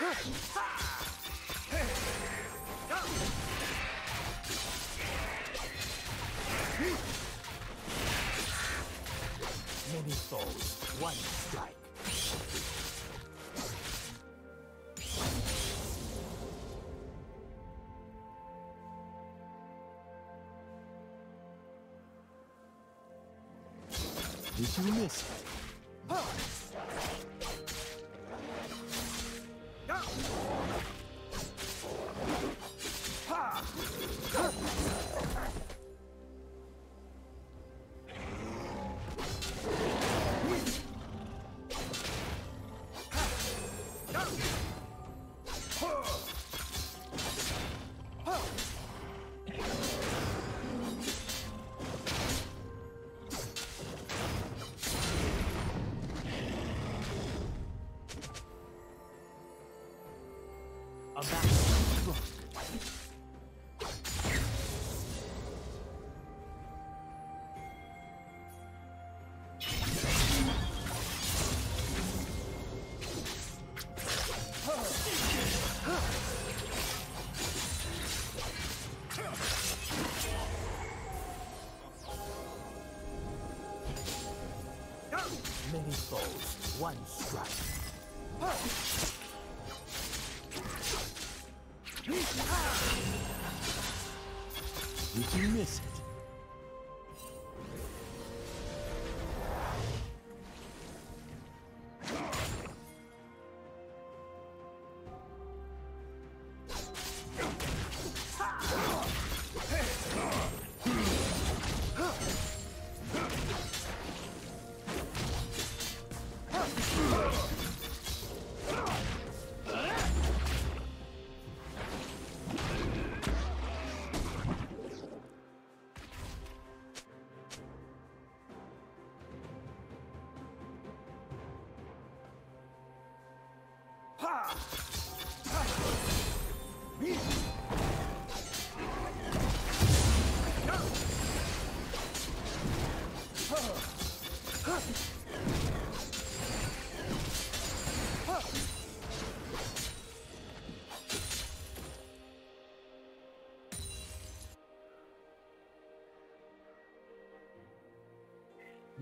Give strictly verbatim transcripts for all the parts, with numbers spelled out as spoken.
Many souls, one strike. Did you miss it? Many souls, one strike. Did you miss it?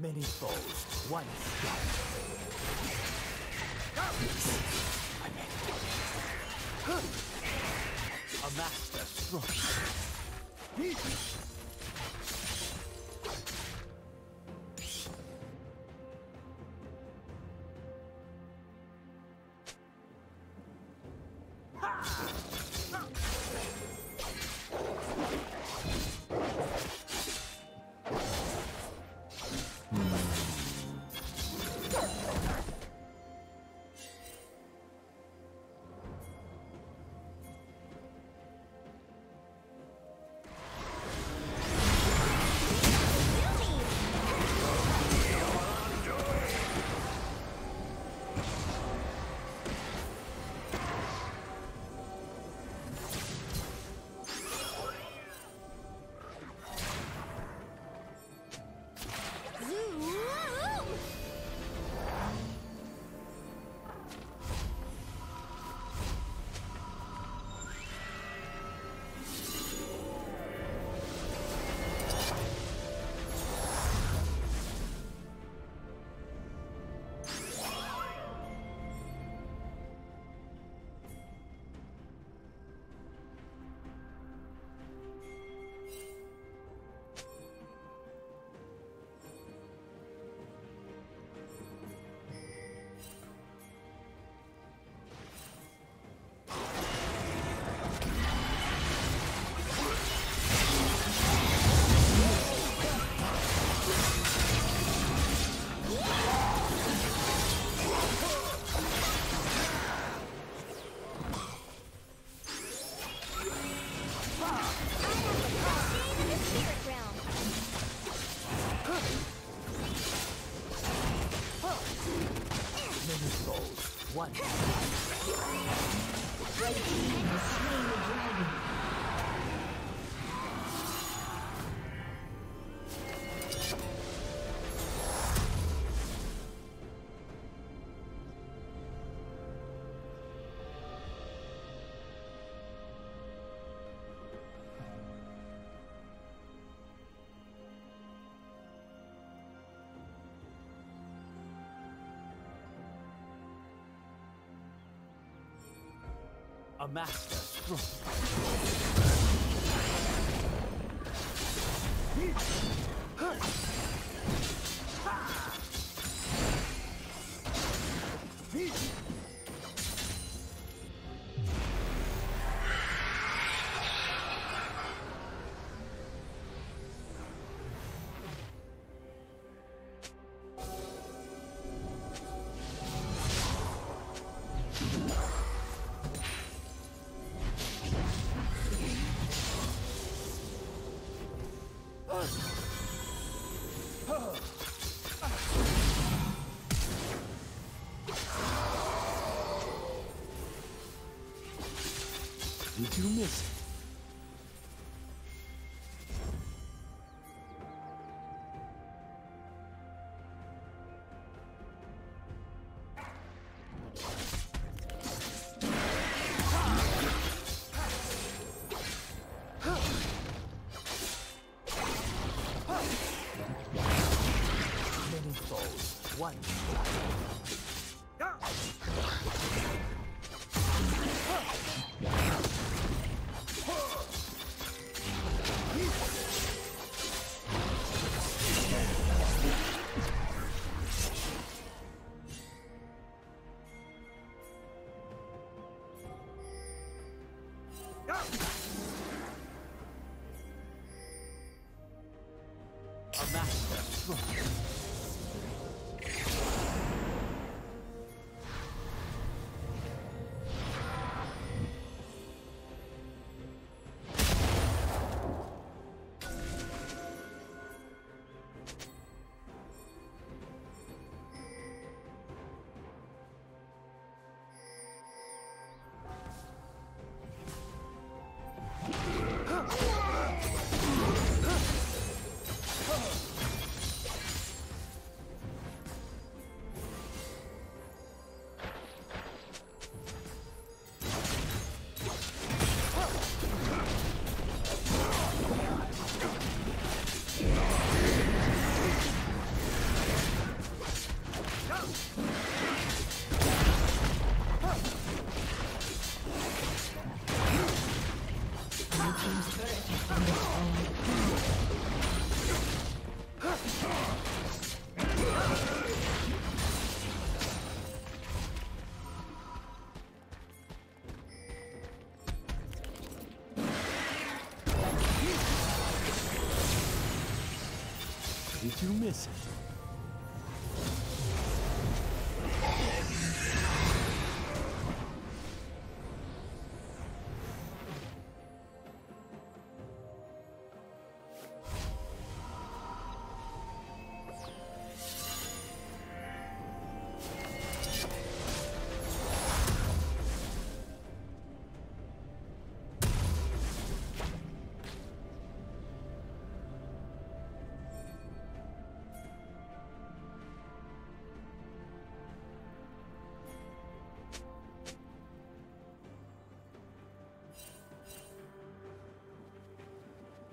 Many souls, one strike. A master stroke. One. Red team has slain the dragon. A master stroke. Did you miss it?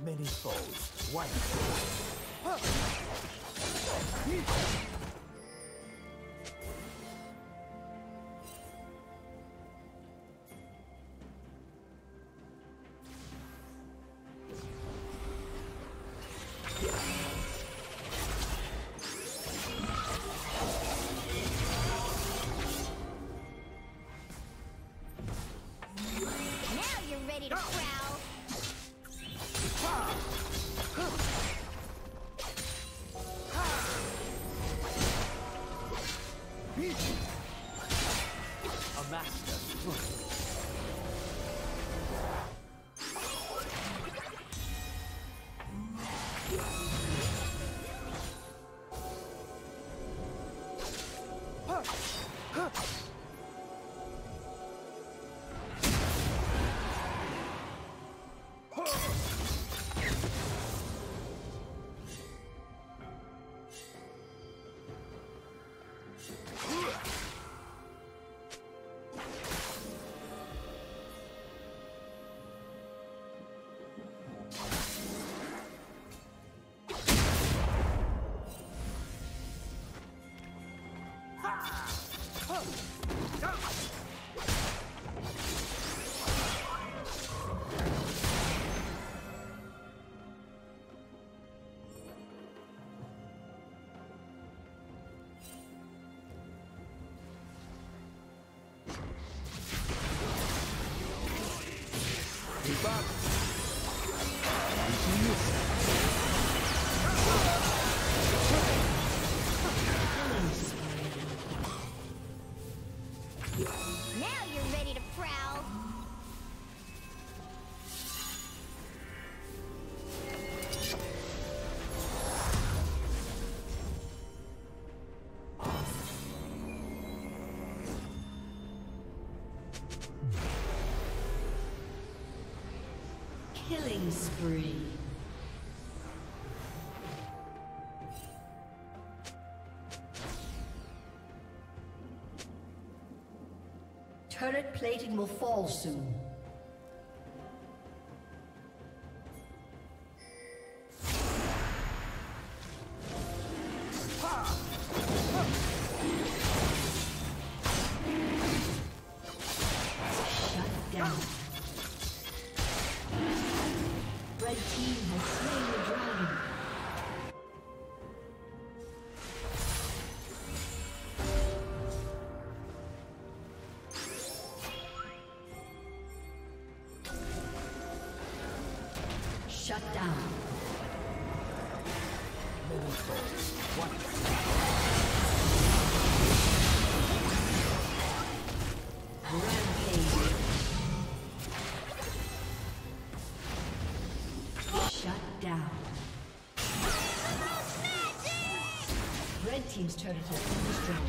Many foes, one Did you miss it? Many foes, one foe. Killing spree. Turret plating will fall soon. Shut down. Rampage. Shut down. Red team's turret has been destroyed.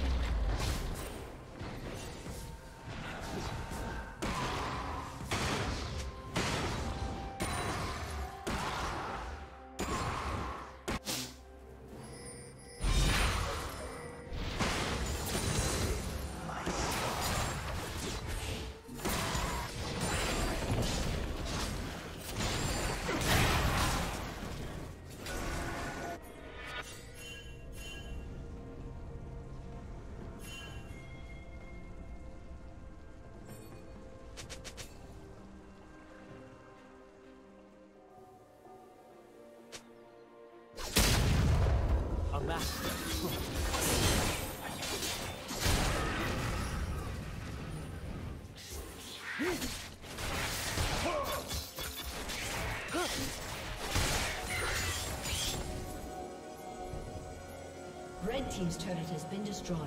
Master Red team's turret has been destroyed.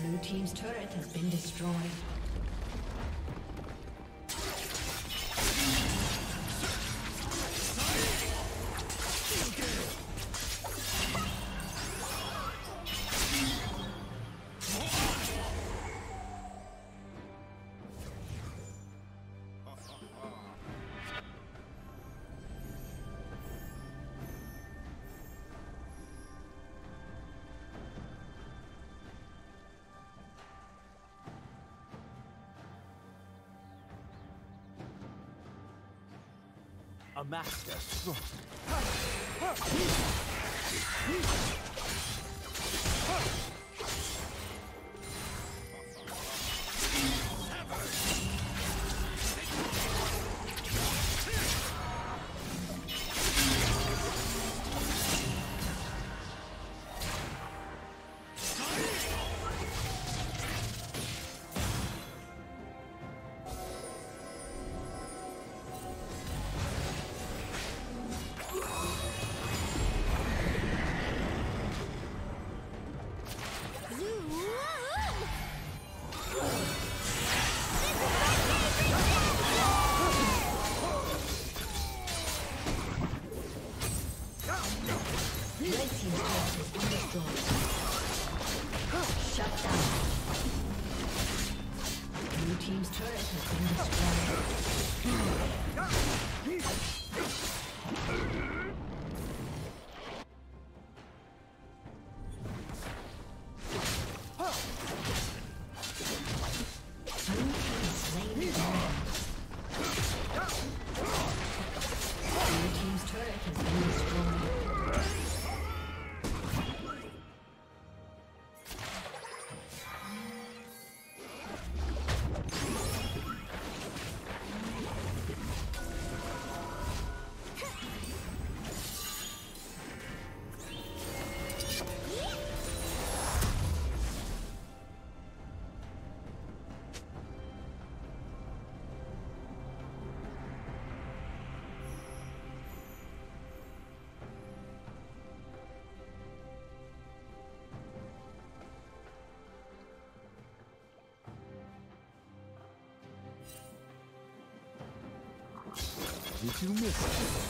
Blue team's turret has been destroyed. a master stroke. Did you miss it?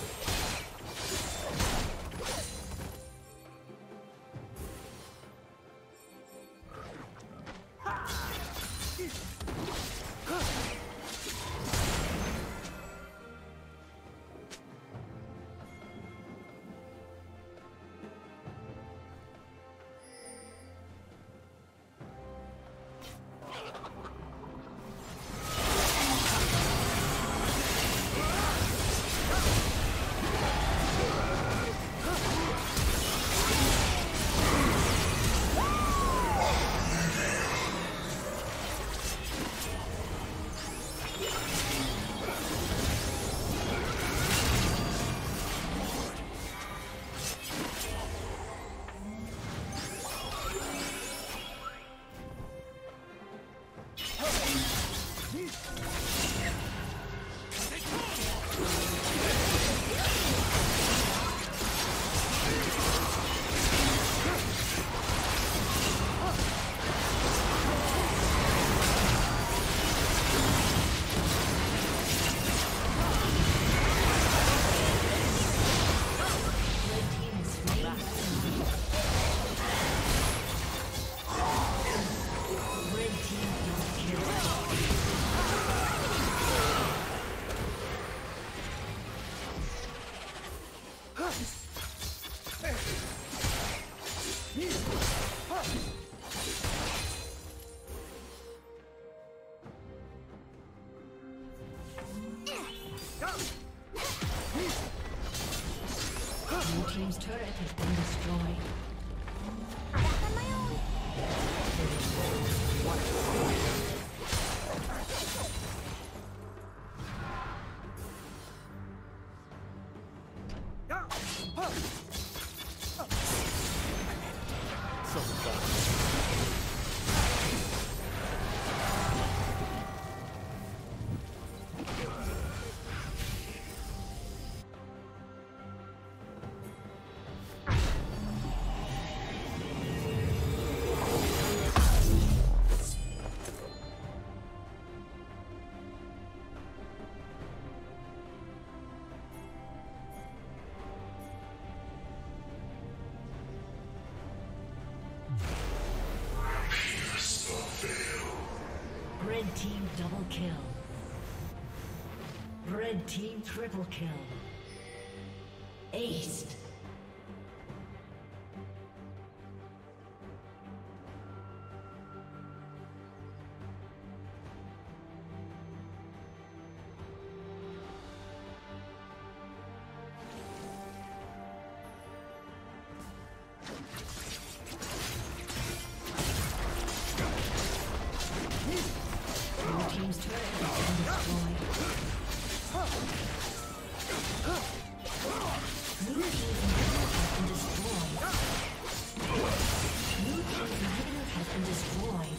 Red team double kill. Red team triple kill. Ace. team's turret has been destroyed. Blue team's inhibitor has been destroyed. Blue team's inhibitor has been destroyed.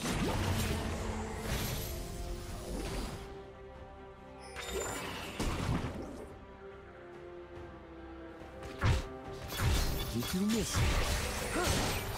Did you miss it?